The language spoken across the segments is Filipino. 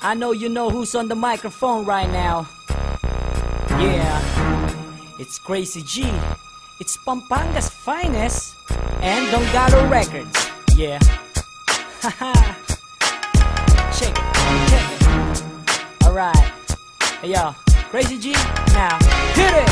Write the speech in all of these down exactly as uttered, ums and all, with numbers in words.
I know you know who's on the microphone right now. Yeah, it's Crazy G. It's Pampanga's finest and Dongalo Records. Yeah. Haha. Check it, check it. Alright. Hey y'all, Crazy G, now hit it!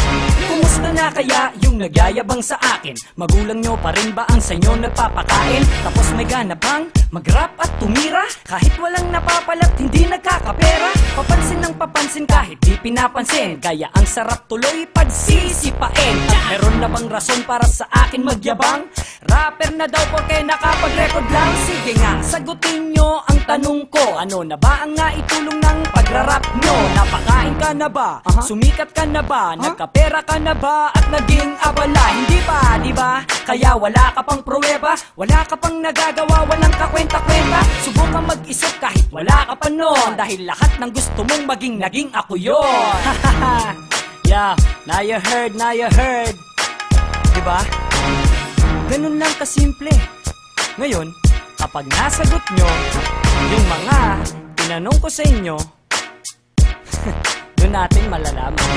Kumusta na kaya yung nagyayabang sa akin? Magulang nyo pa rin ba ang sa inyo nagpapakain? Tapos may ganap ang mag-rap at tumira? Kahit walang napapalat, hindi nagkakapera. Papansin ng papansin kahit di pinapansin, kaya ang sarap tuloy pagsisipain. At meron na bang rason para sa akin magyabang? Rapper na daw porke nakapag-record lang. Sige nga, sagutin nyo ang tanong ko. Ano na ba ang naitulong ng pagrarap nyo? Napakain ka na ba? Uh-huh. Sumikat ka na ba? Huh? Nagkapera ka na ba at naging abala? Hindi pa, di ba? Kaya wala ka pang pruweba, wala ka pang nagagawa, walang kakwenta-kwenta. Subukan mag-isip kahit wala ka pa noon, dahil lahat ng gusto mong maging naging ako yun. Yeah, now you heard, now you heard. Di ba? Ganun lang kasimple. Ngayon, kapag nasagot nyo yung mga tinanong ko sa inyo, doon natin malalaman.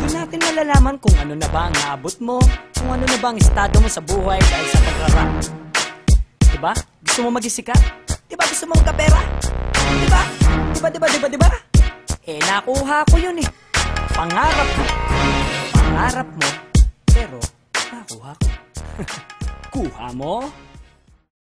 Doon natin malalaman kung ano na ba ang naabot mo, kung ano na ba ang estado mo sa buhay dahil sa pagrarap. Diba? Gusto mo magisikat? Diba gusto mo magkapera? Diba? Diba, diba, diba, diba? Eh, nakuha ko yun eh. Pangarap mo. Pangarap mo. Pero, nakuha ko. Kuha mo?